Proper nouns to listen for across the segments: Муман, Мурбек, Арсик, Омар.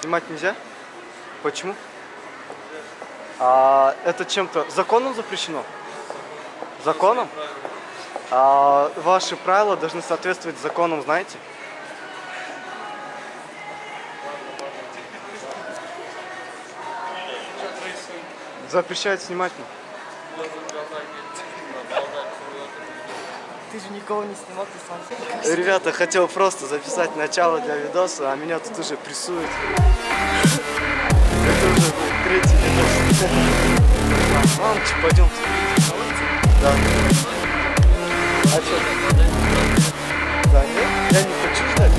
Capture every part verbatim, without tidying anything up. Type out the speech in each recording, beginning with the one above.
Снимать нельзя? Почему? А, это чем-то законом запрещено? Законом? А, ваши правила должны соответствовать законам, знаете? Запрещает снимать мне. Ты же никого не снимал, ты сам. Ребята, хотел просто записать начало для видоса, а меня тут уже прессуют. Это уже третий видос. Ладно, пойдем. Да. А что? Да, нет, я не хочу ждать.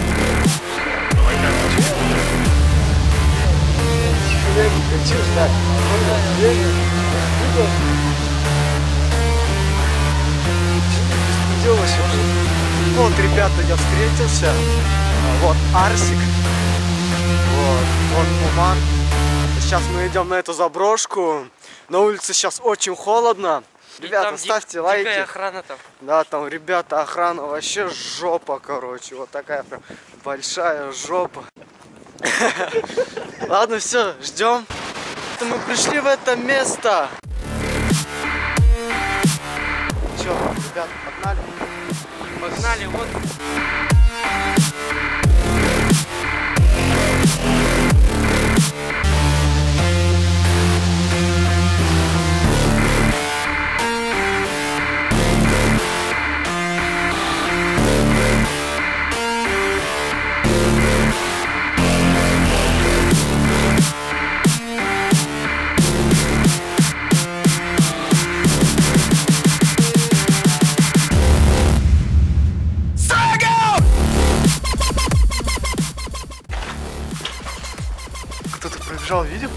Я не хочу ждать. Я не хочу ждать. Вот, ребята, я встретился. Вот Арсик. Вот, вот Муман. Сейчас мы идем на эту заброшку. На улице сейчас очень холодно. Ребята, ставьте лайки. Дикая охрана там. Да, там, ребята, охрана вообще жопа, короче. Вот такая прям большая жопа. Ладно, все, ждем. Мы пришли в это место. Че, ребят, погнали? Погнали, вот. Видел?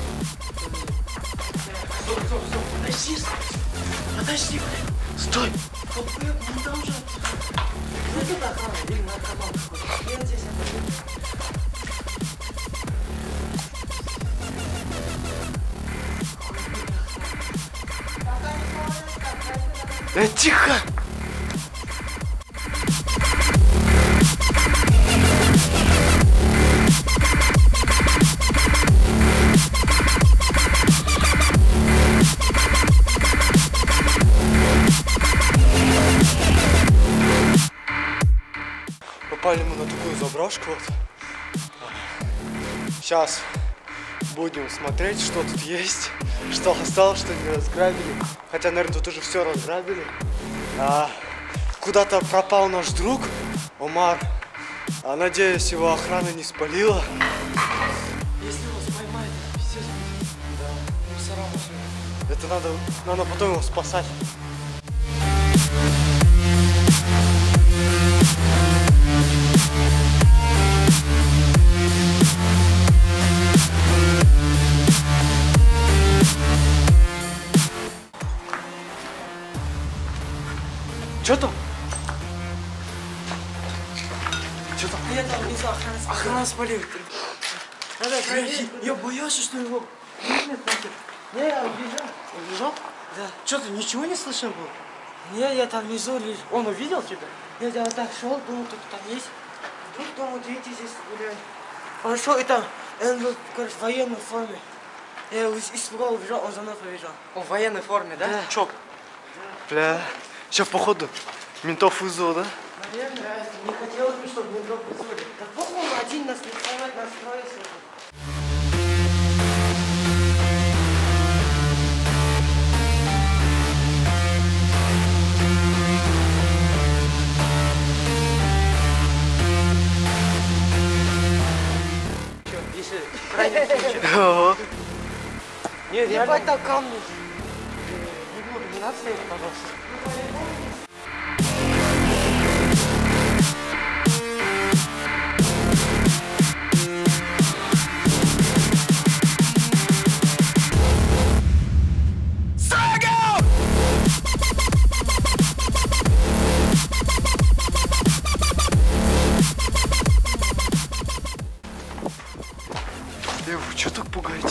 Стоп, стоп, стоп, подожди, подожди, блин, стой! Да тихо! Попали мы на такую заброшку. Сейчас будем смотреть, что тут есть, что осталось, что не разграбили. Хотя, наверное, тут уже все разграбили. А, куда-то пропал наш друг Омар. А, надеюсь, его охрана не спалила. Если его споймают, пиздец. Да, мусорам уже. Это надо, надо потом его спасать. Что там? Что там? Я там внизу охрана спалила. Охрана спалила. Я боюсь, что его... Нет, нет, я убежал. Убежал? Да. Что ты, ничего не слышал был? Нет, я там внизу лежу. Он увидел тебя? Нет, я вот так шел, думал, тут там есть. Вдруг, думал, дети здесь гуляют. Он шел, и там, он был, короче, в военной форме. Я испугал, убежал, он за мной побежал. Он в военной форме, да? Да. Чоп. Бля. Сейчас, походу, ментов вызвал, да? Наверное, не хотелось бы, чтобы ментов вызвали. Да похуй, он один нас не поймает, нас трое сегодня. Чё, если в крайнем случае... Ого! Нет, реально... Ебать, там камни! Не буду, не надо стоять, пожалуйста. Э, вы что так пугаете?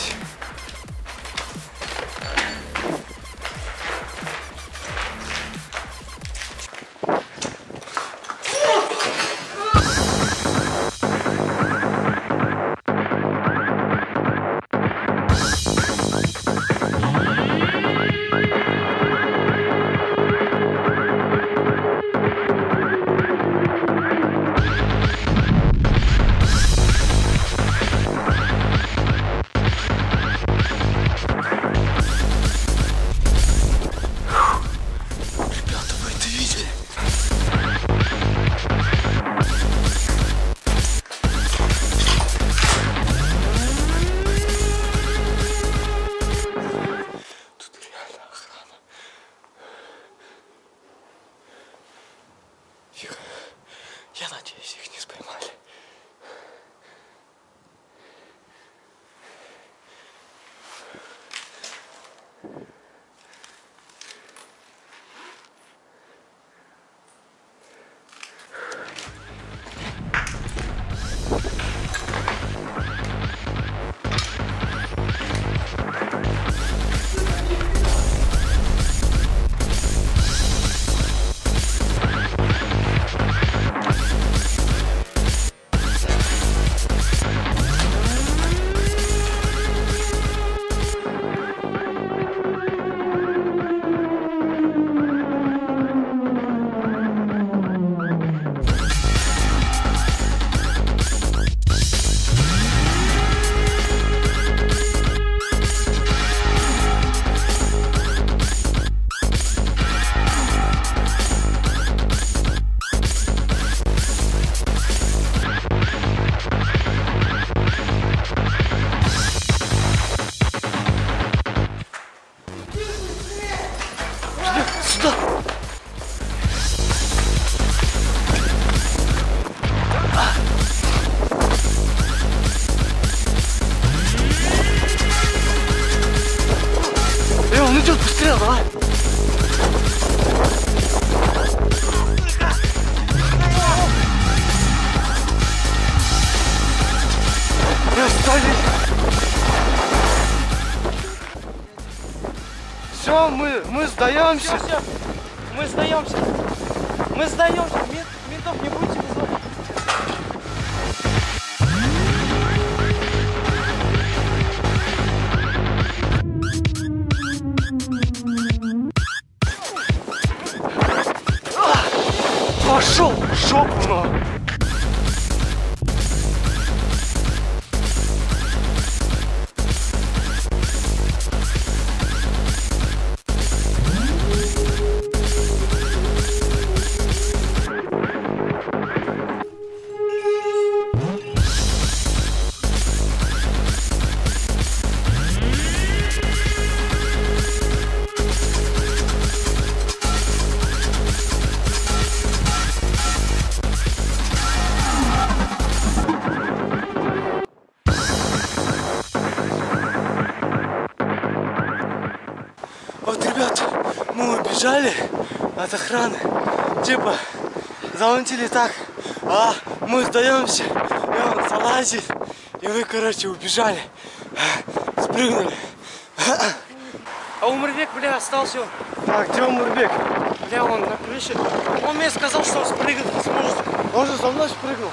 идет быстрее, давай. Все, мы, мы сдаемся. Все, все. Мы сдаемся. Мы сдаемся. Мент, ментов не будете вызывать. Пошел, жопа! От охраны, типа, замутили так, а мы сдаемся, и он залазит, и вы, короче, убежали, спрыгнули. А у Мурбек, бля, остался. Так, где Мурбек? Бля, он на крыше. Он мне сказал, что он спрыгнуть не сможет. Он же за мной спрыгнул.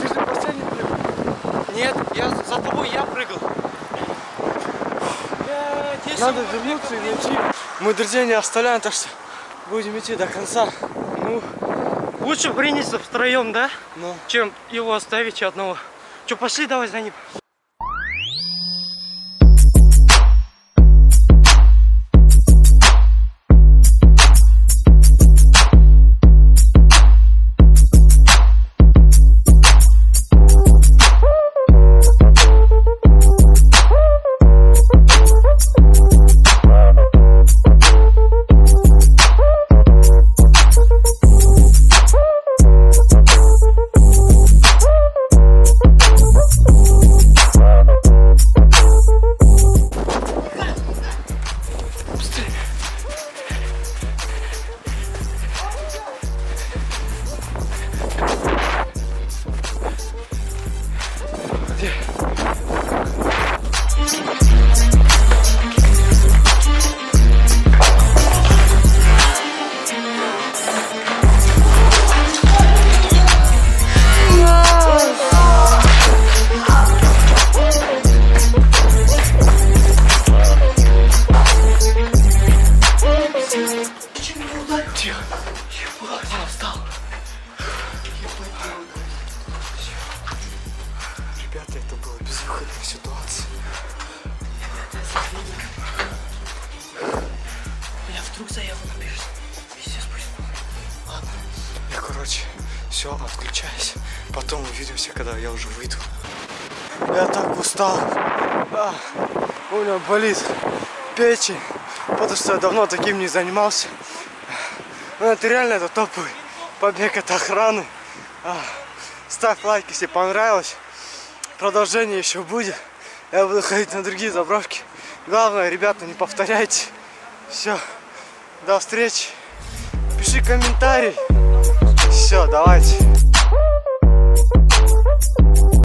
Ты же по стене прыгал. Нет, я за тобой я прыгал. Бля, надо вернуться и найти. Мы друзей не оставляем, так что будем идти до конца. Ну, лучше принести втроем, да? Ну. Чем его оставить одного. Че, пошли, давай за ним. Все, отключаюсь. Потом увидимся, когда я уже выйду. Я так устал. А, у меня болит печень, потому что я давно таким не занимался. Ну, это реально это топовый побег от охраны. А, ставь лайк, если понравилось. Продолжение еще будет. Я буду ходить на другие заброшки. Главное, ребята, не повторяйте. Все, до встречи. Пиши комментарий. Все, давайте.